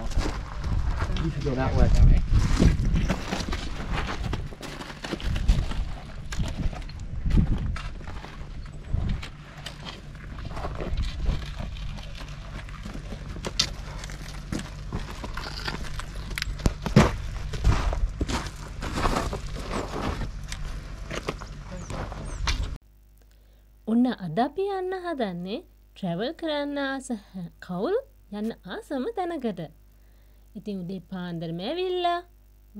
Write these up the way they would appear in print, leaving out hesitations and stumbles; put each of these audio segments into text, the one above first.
not. You can go that way. Unna adapi anna hadanne travel karanna asa kawulu yanna asama tanakata. Itin ude paandara me ævilla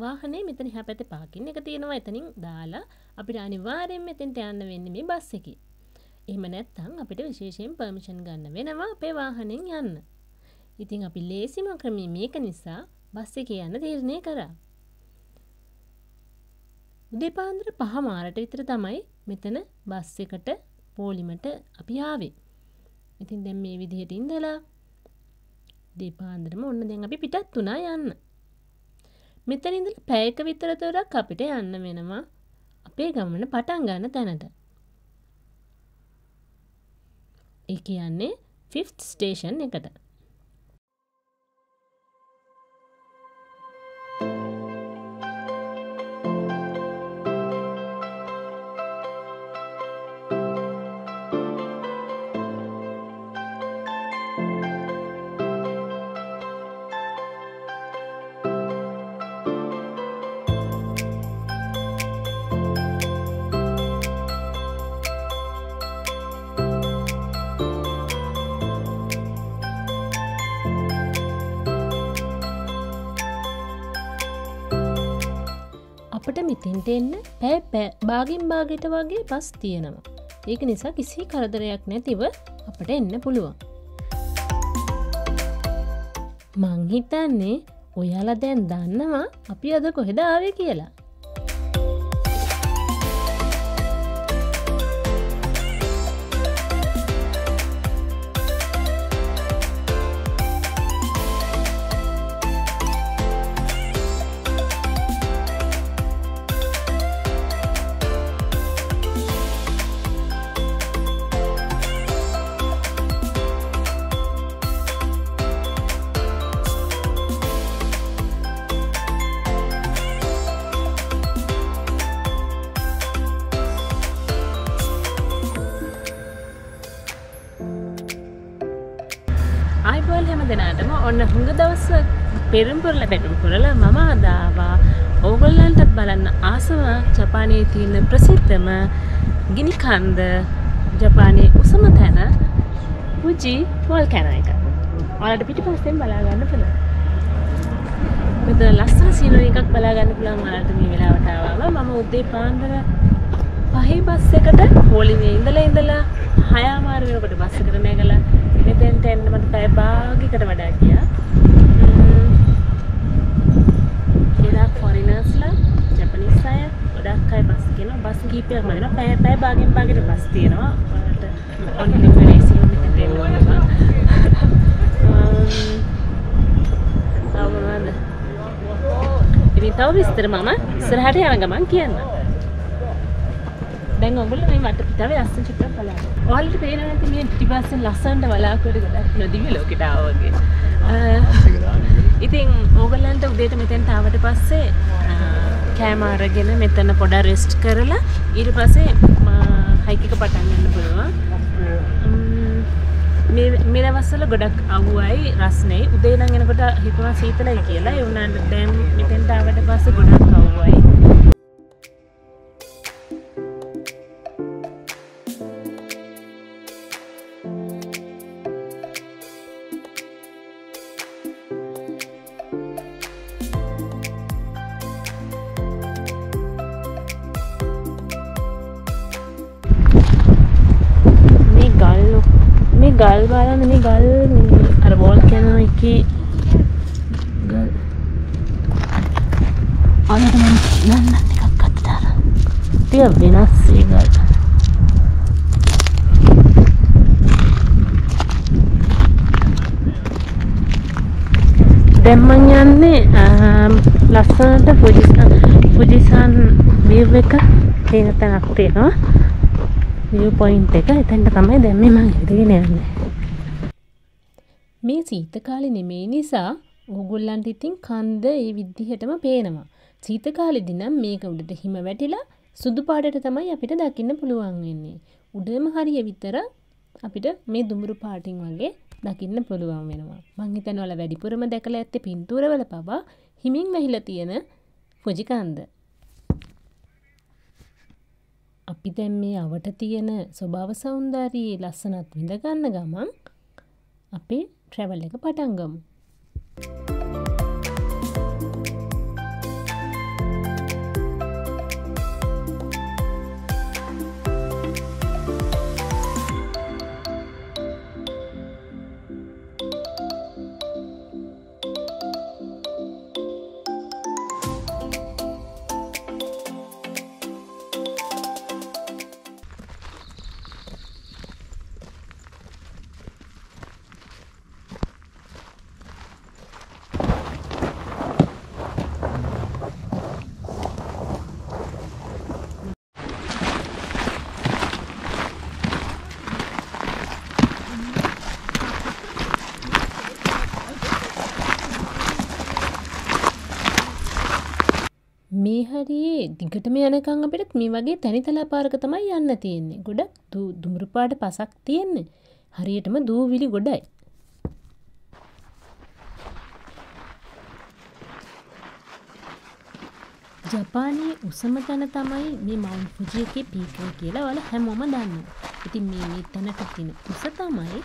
wahane metan eha pætte parking එක තියෙනවා එතනින් දාලා අපිට අනිවාර්යයෙන්ම එතෙන්ට යන්න වෙන්නේ මේ බස් එකේ. එහෙම නැත්නම් අපිට විශේෂයෙන් පර්මිෂන් ගන්න වෙනවා අපේ වාහනෙන් යන්න. ඉතින් අපි ලේසිම ක්‍රමය මේක නිසා බස් එකේ යන්න තීරණය කරා. උදේ පාන්දර 5 මාරට විතර තමයි මෙතන බස් එකට පොලිමට අපි ආවේ. ඉතින් දැන් මේ විදිහට ඉඳලා දීපාන්දරම ඔන්න දැන් අපි පිටත් වුණා යන්න. මෙතන ඉඳලා පැයක විතර තොරක් අපිට යන්න වෙනවා අපේ ගමන පටන් ගන්න තැනට. ඒ කියන්නේ 5th ස්ටේෂන් එකට. මෙතෙන්ට එන්න පැය භාගින් භාගයට වගේ බස් තියෙනවා. ඒක නිසා කිසි කරදරයක් නැතිව අපට එන්න පුළුවන්. මං හිතන්නේ ඔයාලා දැන් දන්නවා අපි අද කොහෙද ආවේ කියලා. ඔන්න හුඟ දවස් පෙරම්පරල බැටම්පරල මම අදාවා ඕගොල්ලන්ටත් බලන්න ආසම ජපානයේ තියෙන ප්‍රසිද්ධම ගිනි කන්ද ජපානයේ උසම තැන ෆුජි වෝල්කෑනෝ එක. ඔයාලට පිටිපස්සෙන් බලා ගන්න පුළුවන්. මෙතන ලස්සන සීනරි එකක් බලා ගන්න පුළුවන් ඔයාලට මේ වෙලාවට ආවම මම උදේ පාන්දර 5 බස් එකට පොලිමේ ඉඳලා 6 මාර වෙනකොට බස් එකට නැගලා මෙතෙන්ට එන්න මට පැය භාගයකට වඩා ගියා. ඒලා ෆොරිනර්ස්ලා ජපනිස් අය ගොඩක් අය බස් කියනවා. බස් කීපයක් මගෙනවා. පැය භාගයෙන් භාගයට බස් තියෙනවා. ඔයාලට ඔන් ඩිෆරෙන්සියල් මෙතෙන්ට එන්න පුළුවන්. තවමද. ඉතින් තව විස්තර මම ඉස්සරහට යන ගමන් කියන්න. දැන් ඔයගොල්ලෝ මේ වට පිටාවේ ලස්සන චිත්‍රයක් බලන්න. ඔයාලට පේනවා නැති මේ පිටිපස්සෙන් ලස්සනට බලාකුවට ගොඩක් නොදිවි ලෝකෙට ආවා වගේ. ඉතින් ඕගොල්ලන්ට උදේට මෙතෙන්ට ආවට පස්සේ කෑම අරගෙන මෙතන පොඩක් රෙස්ට් කරලා ඊට පස්සේ හයික් එක පටන් ගන්න පුළුවන්. මේ දවස්වල ගොඩක් අහුවයි රස්නේ. උදේ නම් එනකොට හිතුවා සීතලයි කියලා. ඒ වුණාට දැන් මෙතෙන්ට ආවට පස්සේ ගොඩක් අහුවයි. ගල් බලන්න මේ ගල් අර බෝල් කෑනෝ එකේ ගල් අනේ මම යන්න එකක් අත්තාර තිය වෙනස් ඒ ගල් දැන් මම යන්නේ ලස්සනට ෆුජිසන් වීව් එක තියෙන තැනක් තියෙනවා view point එක. එතෙන්ට තමයි දැන් මේ මම ඉදගෙන යන්නේ. මේ සීතල කාලේ නෙමෙයි නිසා ඕගොල්ලන්ට ඉතින් කන්ද මේ විදිහටම පේනවා. සීත කාලෙදී නම් මේක උඩට හිම වැටිලා සුදු පාටට තමයි අපිට දකින්න පුළුවන් වෙන්නේ. උඩම හරිය විතර අපිට මේ දුඹුරු පාටින් වගේ දකින්න පුළුවන් වෙනවා. මං හිතනවා ඔයාලා වැඩිපුරම දැකලා ඇත්තේ පින්තූරවල පවා හිමින් වැහිලා තියෙන ෆුජි කන්ද. අපි දැන් මේ අවට තියෙන ස්වභාව సౌందර්යයේ ලස්සනත් විඳ ගන්න ගමන් අපේ ට්‍රැවල් එක පටන් ගමු. මේ හරියේ දිගටම යනකම් අපිට මේ වගේ තනිතලා පාරක තමයි යන්න තියෙන්නේ. ගොඩක් දුඹුරු පාට පසක් තියෙන්නේ. හරියටම දූවිලි ගොඩයි. ජපානයේ උසම තැන තමයි මේ මවුන්ට් ෆුජි එකේ පීක් එක කියලා ඔයාලා හැමෝම දන්නවා. ඉතින් මේ තැනට තියෙන උස තමයි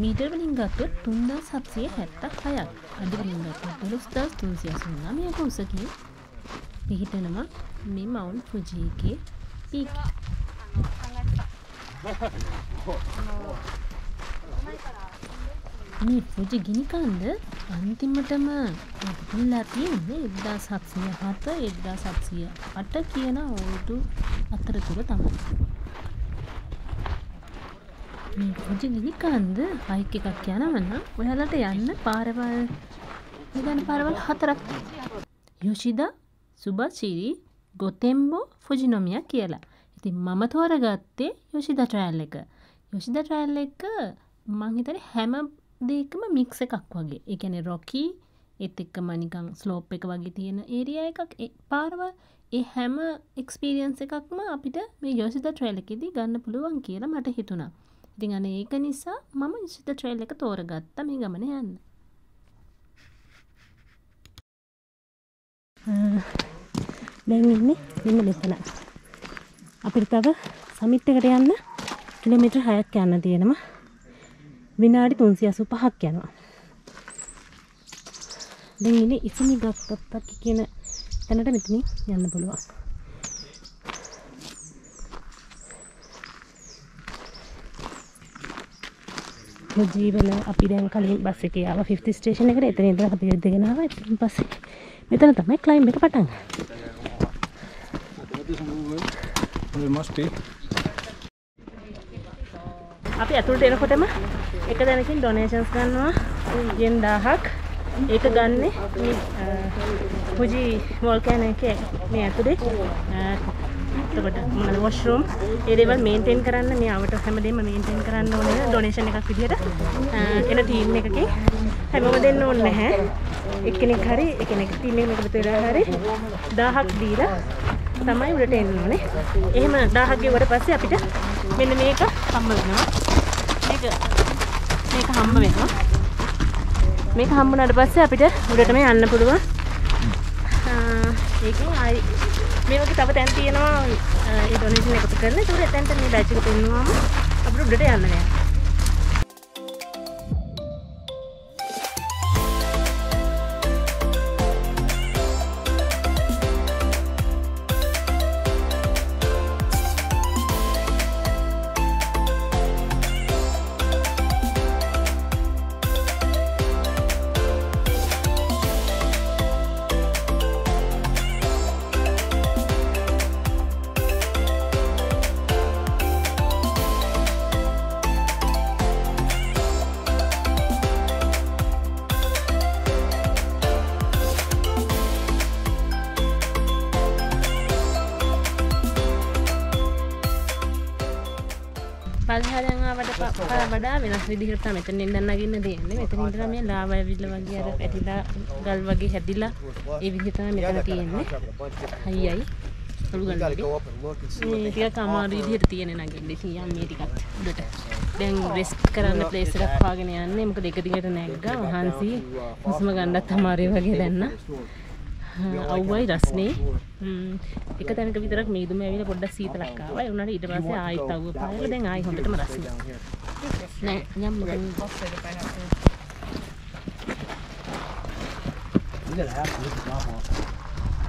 මීටර වලින් ගත්තොත් 3776ක් අඩි වලින් ගත්තොත් 12389ක උසකින් පිහිටනවා මේ මවුන්ට් ෆුජි එකේ පීක්. මේ ෆුජි ගිනි කන්ද අන්තිමටම පිළිලා තියෙන්නේ 1707 1708 කියන ඕටු අතරතුර තමයි. මේ ෆුජි ගිනි කන්ද හයික් එකක් යනවා නම් ඔයාලට යන්න පාරවල් මෙතන පාරවල් හතරක් තියෙනවා. යොෂිදා, සුබාශිරි, ගොතෙම්බෝ, ෆුජිනොමියා කියලා. ඉතින් මම තෝරගත්තේ යොෂිදා ට්‍රයිල් එක. යොෂිදා ට්‍රයිල් එක මං හිතන්නේ හැම දෙයකම මික්ස් එකක් වගේ. ඒ කියන්නේ රොකි ඒත් එක්කම නිකන් ස්ලෝප් එක වගේ තියෙන ඒරියා එකක් ඒ පාරවල්. ඒ හැම එක්ස්පීරියන්ස් එකක්ම අපිට මේ යොෂිදා ට්‍රයිල් එකේදී ගන්න පුළුවන් කියලා මට හිතුණා. ඉතින් අනේ ඒක නිසා මම යොෂිදා ට්‍රේල් එක තෝරගත්තා මේ ගමන යන්න. දැන් ඉන්නේ මෙන්න මෙතන. අපිට තව සමිට් එකට යන්න කිලෝමීටර් 6ක් යන්න තියෙනවා. විනාඩි 385ක් යනවා. දැන් ඉන්නේ ඉසුමි ගක්කප්පක් කියන තැනට මෙතනින් යන්න පුළුවන්. ජීවන අපි දැන් කලින් බස් එකේ ආවා 50 ස්ටේෂන් එකට. එතන ඉඳලා අපි දෙගෙන ආවා. ඊට පස්සේ මෙතන තමයි ක්ලයිම්බ් එක පටන් ගන්නේ. අපි අතුලට එනකොටම එක දැනකින් ඩොනේෂන්ස් ගන්නවා 1000ක්. ඒක ගන්නෙ ෆුජි වෝල්කෑනෝ එකේ මේ අතුලේ එතකොට මොනවාද වොෂ්රූම් ඒ දේවල් මේන්ටේන් කරන්න මේ ආවට හැමදේම මේන්ටේන් කරන්න ඕනේ ඩොනේෂන් එකක් විදිහට එන ටීම් එකකේ හැමෝම දෙන්න ඕනේ නැහැ එක්කෙනෙක් හරි එක්කෙනෙක් ටීම් එකකට එකතු වෙලා හරි 1000ක් දීලා තමයි උඩට එන්න ඕනේ. එහෙම 1000ක් ගෙවුවට පස්සේ අපිට මෙන්න මේක හම්බ වෙනවා. මේක හම්බ වෙනවා. මේක හම්බුනාට පස්සේ අපිට උඩටම යන්න පුළුවන්. ඒකෙන් ආයි මේ වගේ තව තැන් තියෙනවා ඒ ඩොනේෂන් එකතු කරන. ඒක උඩ තැන්ට මේ බැච් එක දෙන්නුවම අපිට උඩට යන්න නෑ. වඩා වෙනස් විදිහකට තමයි මෙතන ඉඳන් නගින්න තියෙන්නේ. මෙතන ඉඳලා මේ ලාව ඇවිල්ලා වගේ අර පැටිලා ගල් වගේ හැදිලා ඒ විදිහ තමයි මෙතන තියෙන්නේ. අයියයි. අලු ගල් වගේ. මේ ටිකක් අමාරු විදිහට තියෙන්නේ නගින්න. සියම් මේ ටිකක් උඩට. දැන් රෙස්ට් කරන්න ප්ලේස් එකක් හොයාගෙන යන්නේ. මොකද එක දිගට නැග්ගා වහන්සි හුස්ම ගන්නත් අමාරුයි වගේ දැන් නා. අවුයි රස්නේ. එක තැනක විතරක් මේදුම ඇවිල්ලා පොඩ්ඩක් සීතලක් ආවා. ඒ උනාට ඊට පස්සේ ආයෙත් අවුව පායලා දැන් ආයෙ හොඳටම රස්නේ. නෑ යම් මොකද පොස්සේ දෙපැයි හස්නේ. ඉතින් ලෑප් එක ගාවා. ඉතින් ගොඩක් වටේ.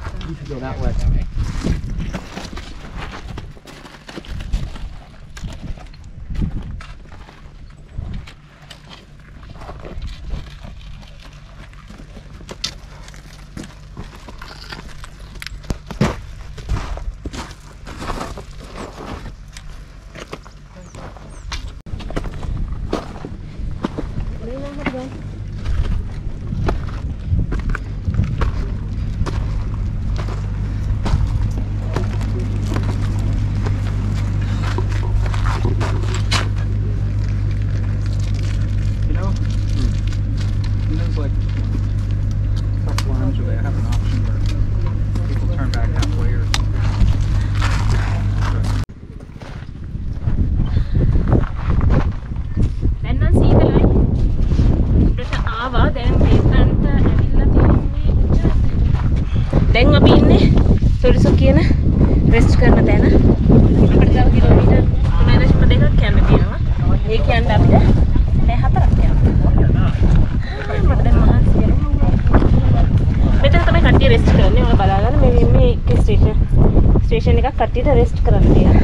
स्टेशन का कट्टी तो रेस्ट कर दिया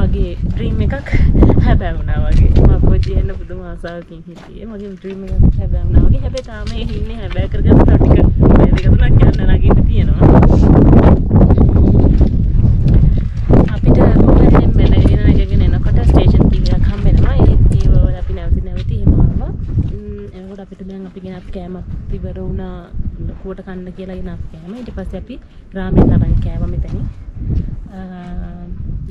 මගේ ඩ්‍රීම් එකක් හැබෑ වුණා වගේ මම පොඩි යන පුදුම ආසාවකින් හිටියේ මගේ ඩ්‍රීම් එකක් හැබෑ වුණා වගේ හැබැයි තාම ඒ ඉන්නේ හැබෑ කරගෙන ටික මේක තුනක් යන්න නැගින්න තියෙනවා අපිට කොහෙන්ද මෙලගෙන නැගගෙන එනකොට ස්ටේෂන් කීයක් හම්බෙනවා ඒ වල අපි නැවති එහෙම ආවා එතකොට අපිට දැන් අපි ගෙන අපේ කෑම ඉවර වුණා කෝට කන්න කියලා ගෙන අපේ කෑම ඊට පස්සේ අපි ග්‍රාමයේ තරන් කෑවා මෙතනින්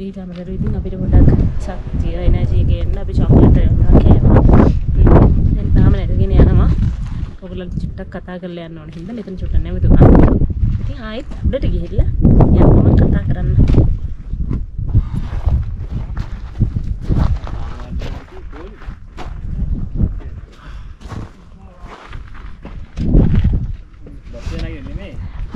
ඊට අමතරව ඉතින් අපිට පොඩ්ඩක් ශක්තිය එනර්ජි එක ගන්න අපි චොක්ලට් එකක් කෑවා. දැන් තාම නැගගෙන යනවා. ඔයගොල්ලෝ චුට්ටක් කතා කරලා යන්න ඕන හින්දා මෙතන චුට්ටක් නැවතුණා. ඉතින් ආයෙත් උඩට ගිහිල්ලා යන්න කතා කරන්න.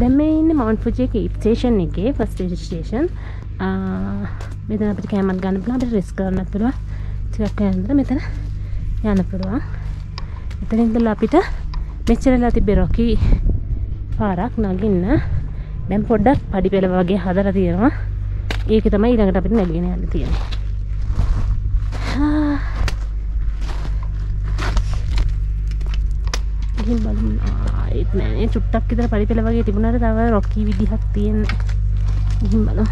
Then we in Mount Fuji station එකේ first station. මෙතන අපිට කැමරා ගන්න පුළුවන්, අපිට රිස්ක් කරන්නත් පුළුවන්. ටිකක් යනතර මෙතන යන්න පුළුවන්. මෙතන ඉඳලා අපිට මෙච්චරලා තිබ්බේ රොකි පාරක් නගින්න. දැන් පොඩ්ඩක් පඩි පෙළ වගේ හදලා තියෙනවා. ඒක තමයි ඊළඟට අපිට නැගින යන්න තියෙන්නේ. ඉතින් බලන්න ඒත් නෑනේ චුට්ටක් විතර පරිපල වගේ තිබුණාට තව රොකි විදිහක් තියෙන. ඉතින් බලන්න.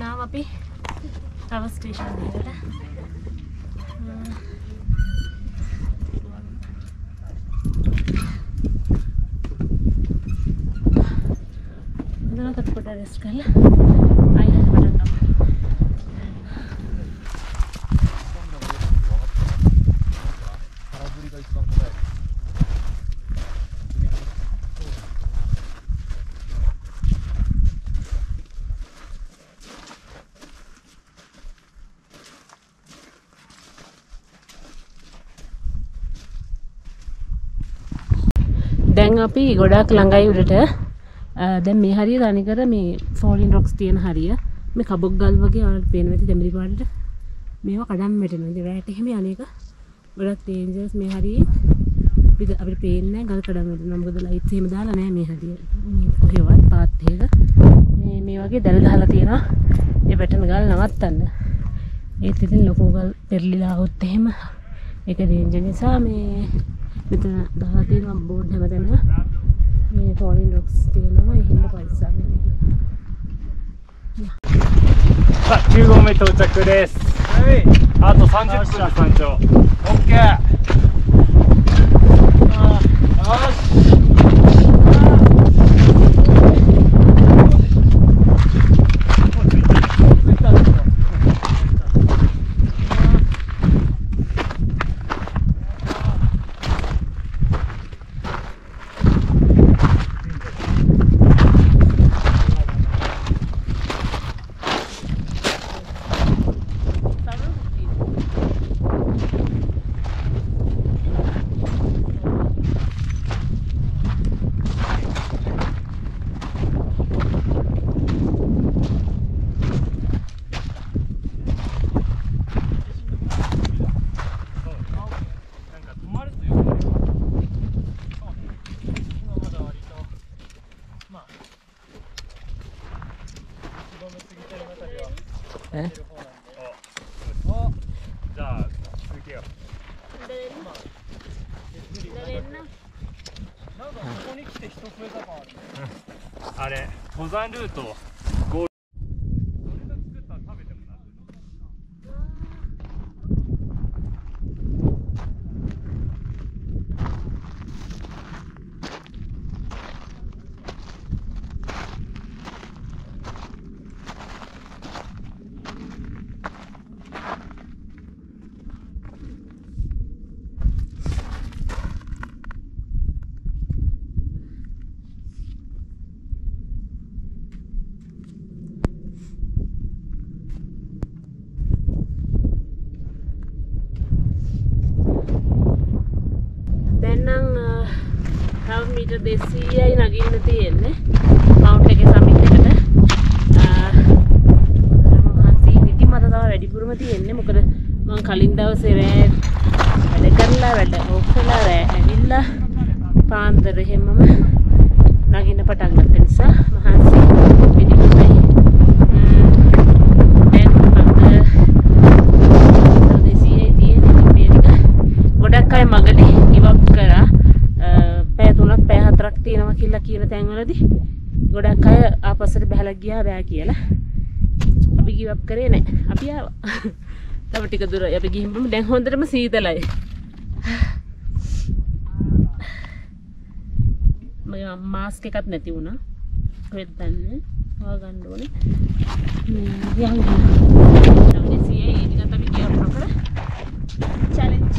Now we have a station here. I put a risk. I have put a number. අපි ගොඩක් ළඟයි උඩට. දැන් මේ හරිය තනිකර මේ ෆෝලින් රොක්ස් තියෙන හරිය. මේ කබොක් ගල් වගේ ආවට පේනවා. ඉතින් දෙමළි පාටට මේවා කඩන් වැටෙනවා. ඉතින් රැට එහෙම අනේක ගොඩක් ඩේන්ජර්ස් මේ හරිය. අපිට පේන්නේ ගල් කඩන් වැටෙනවා. මොකද ලයිට්ස් එහෙම දාලා නැහැ මේ හරිය. මේ කොහෙවත් පාත් එක මේ වගේ දැල දාලා තියෙනවා. ඒ වැටෙන ගල් නවත්තන්න. ඒත් ඉතින් ලොකු ගල් පෙරලිලා આવොත් එහෙම ඒක ඩේන්ජර් නිසා මේ මෙතන දාලා තියෙනවා බෝඩ් හැමතැනම මේ ටෝලින් රොක්ස් තියෙනවා එහෙම පරිස්සම් වෙන්න. さあ9合目到着です。はい、あと30分の山頂。 OK、 よし。 あれ登山ルートゴール。 Desiya nagin natin eh mount එක summit එකට මම හන්සි ඉදි මට තව වැඩිපුරම තියෙන්නේ මොකද මම කලින් දවසේ රෑ වැඩ කරලා වැඩ ඔක්කොලා රෑ ඇවිල්ලා පාන්දර එහෙමම නගින්න පටන් ගත්ත නිසා මම හන්සි පිටිපස්සයි දැන් මම desiya තියෙන්නේ මේක ගොඩක් අය මගදී give up කරා තුනක් පැය හතරක් තියෙනවා කියලා කියන තැන්වලදී ගොඩක් අය ආපස්සට බහලා ගියා බෑ කියලා අපි give up කරේ නැහැ. අපි ආවා. තව ටික දුර අපි ගිහින්ම දැන් හොඳටම සීතලයි. මම මාස්ක් එකක් නැති වුණා. කොහෙද දන්නේ? හොයා ගන්න ඕනේ. මේ යන්න. අපි සීයේ ඉඳන් අපි give up කරලා challenge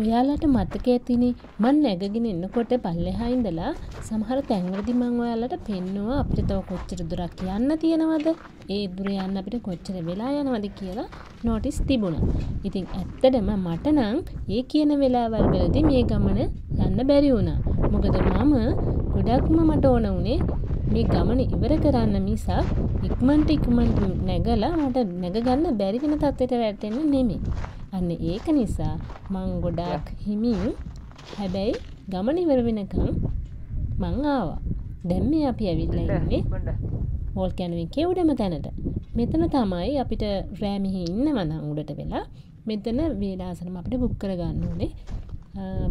ඔයාලට මතක ඇතිනේ මම නැගගෙන එනකොට පල්ලෙහා ඉඳලා සමහර තැන්වලදී මම ඔයාලට පෙන්නවා අපිට තව කොච්චර දුරක් යන්න තියෙනවද ඒ දුර යන්න අපිට කොච්චර වෙලා යනවද කියලා නොටිස් තිබුණා. ඉතින් ඇත්තටම මට නම් මේ කියන වෙලාවල් වලදී මේ ගමන යන්න බැරි වුණා. මොකද මම ගොඩක්ම මට ඕන උනේ මේ ගමන ඉවර කරන්න මිසක් ඉක්මනට නැගලා මට නැග ගන්න බැරි වෙන තත්ත්වයට වැටෙන්න නෙමෙයි. අන්න ඒක නිසා මං ගොඩාක් හිමින් හැබැයි ගමන ඉවර වෙනකම් මං ආවා. දැන් මේ අපි ඇවිල්ලා ඉන්නේ වෝල්කැනෝ එකේ උඩම තැනට. මෙතන තමයි අපිට රෑ මෙහි ඉන්නවා නම් උඩට වෙලා මෙතන වේලාසනම අපිට බුක් කරගන්න ඕනේ.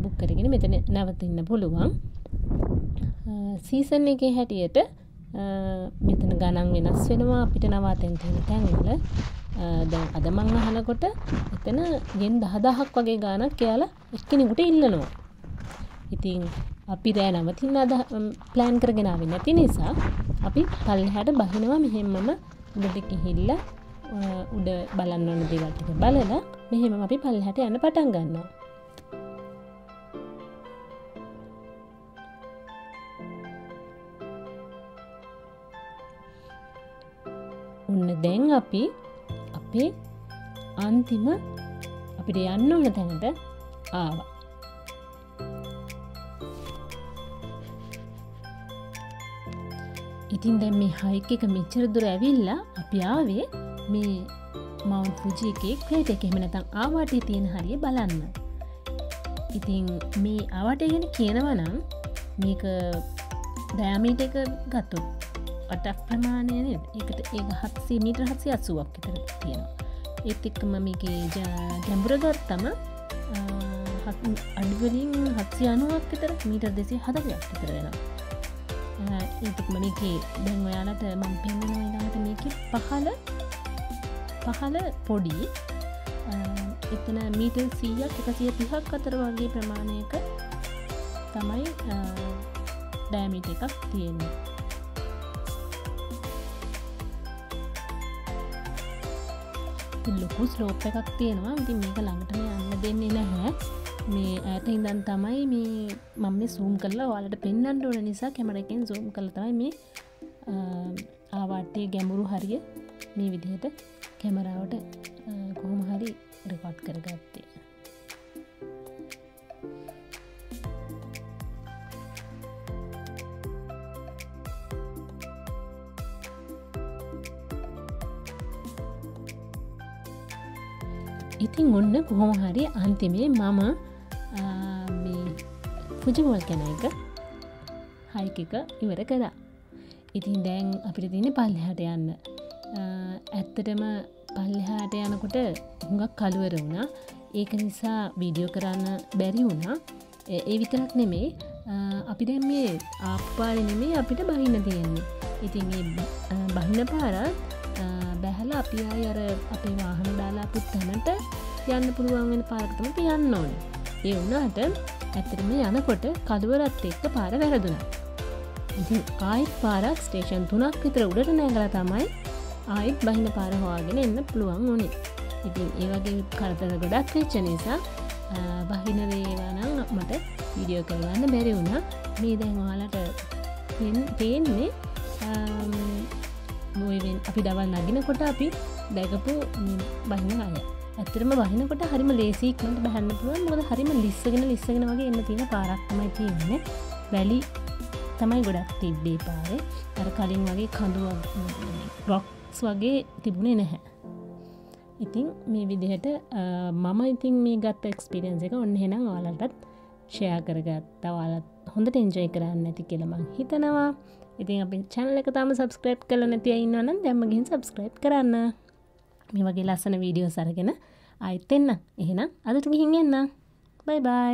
බුක් කරගෙන මෙතන නවතින්න පුළුවන්. සීසන් එකේ හැටියට මෙතන ගණන් වෙනස් වෙනවා අපිට නවාතෙන් තියෙන තැන්වල. දැන් අද මං අහනකොට එතන yen 10000ක් වගේ ගානක් කියලා එක්කෙනෙකුට ඉල්ලනවා. ඉතින් අපි දැන් නවතින්න අද plan කරගෙන ආවෙ නැති නිසා අපි පල්ලෙහාට බහිනවා මෙහෙම්මම උඩට ගිහිල්ලා උඩ බලන්න ඕන දේවල් ටික බලලා මෙහෙම්ම අපි පල්ලෙහාට යන්න පටන් ගන්නවා. ඔන්න දැන් අපි අන්තිම අපිට යන්න ඕන තැනට ආවා. ඉතින් දැන් මේ හයික් එක මෙච්චර දුර ඇවිල්ලා අපි ආවේ මේ මවුන්ට් ෆුජි එකේ ක්‍රේට් එක එහෙම නැත්නම් ආවාටේ තියෙන හරිය බලන්න. ඉතින් මේ ආවාටේ ගැන කියනවා නම් මේක ඩයමීටර් එක ගත්තොත් අටක් ප්‍රමාණය නේද? ඒකට ඒක 700 මීටර 780ක් විතර තියෙනවා. ඒත් එක්කම මේකේ ගැඹුර ගත්තම අඩු වලින් 790ක් විතර මීටර 240ක් විතර වෙනවා. ඒත් එක්කම මේකේ දැන් ඔයාලට මම පෙන්නනවා ඊළඟට මේකේ පහළ පොඩි එතන මීටර 100ක් 130ක් අතර වගේ ප්‍රමාණයක තමයි ඩයමීටර් එකක් තියෙන්නේ. ලොකු ස්ලෝප් එකක් තියෙනවා. ඉතින් මේක ළඟටම යන්න දෙන්නේ නැහැ. මේ ඈත ඉඳන් තමයි මේ මම මේ zoom කරලා ඔයාලට පෙන්වන්න ඕන නිසා කැමරාවෙන් zoom කරලා තමයි මේ ආවාටේ ගැඹුරු හරිය මේ විදිහට කැමරාවට කොහොම හරි රෙකෝඩ් කරගත්තේ. ඉතින් ඔන්න කොහොම හරි අන්තිමේ මම මේ ෆුජි වෝල්කැනෝ එක හයික් එක ඉවර කළා. ඉතින් දැන් අපිට තියෙන්නේ පල්ලෙහාට යන්න. ඇත්තටම පල්ලෙහාට යනකොට හුඟක් කලවර වුණා. ඒක නිසා වීඩියෝ කරන්න බැරි වුණා. ඒ විතරක් නෙමෙයි අපි දැන් මේ ආප්පාරේ නෙමෙයි අපිට බහින්න තියෙන්නේ. ඉතින් මේ බහින්න පාරත් බැහැලා අපි ආය අර අපේ වාහන දාලා අපිට තැනට යන්න පුළුවන් වෙන පාරකටම තියන්න ඕනේ. ඒ වුණාට ඇත්තටම යනකොට කඩුවරත් එක්ක පාර වැරදුනා. ඉතින් ආයෙත් පාරක් ස්ටේෂන් 3ක් විතර උඩට නැගලා තමයි ආයෙත් බහින පාර හොයාගෙන එන්න පුළුවන් වුණේ. ඉතින් ඒ වගේ කරදර ගොඩක් වෙච්ච නිසා බහින වේවා නම් මට වීඩියෝ කරගන්න බැරි වුණා. මේ දැන් ඔයාලට පේන්නේ මුවෙන් අපි දවල් නගිනකොට අපි දැකපු බහින අය. ඇත්තටම බහිනකොට හරිම ලේසි ඉක්මනට බහන්න පුළුවන්. මොකද හරිම ලිස්සගෙන වගේ එන්න තියෙන පාරක් තමයි තියෙන්නේ. වැලි තමයි ගොඩක් තිබ්බේ පාරේ. අර කලින් වගේ කඳුවක් රොක්ස් වගේ තිබුණේ නැහැ. ඉතින් මේ විදිහට මම ඉතින් මේ ගත්ත එක්ස්පීරියන්ස් එක ඔන්න එහෙනම් ඔයාලටත් ෂෙයා කරගත්තා. ඔයාලත් හොඳට එන්ජොයි කරන්න ඇති කියලා මම හිතනවා. ඉතින් අපේ channel එක තාම subscribe කරලා නැති අය ඉන්නවා නම් දැන්ම ගිහින් subscribe කරන්න. මේ වගේ ලස්සන videos අරගෙන ආයෙත් එන්න. එහෙනම් අදට ගිහින් එන්න. bye bye.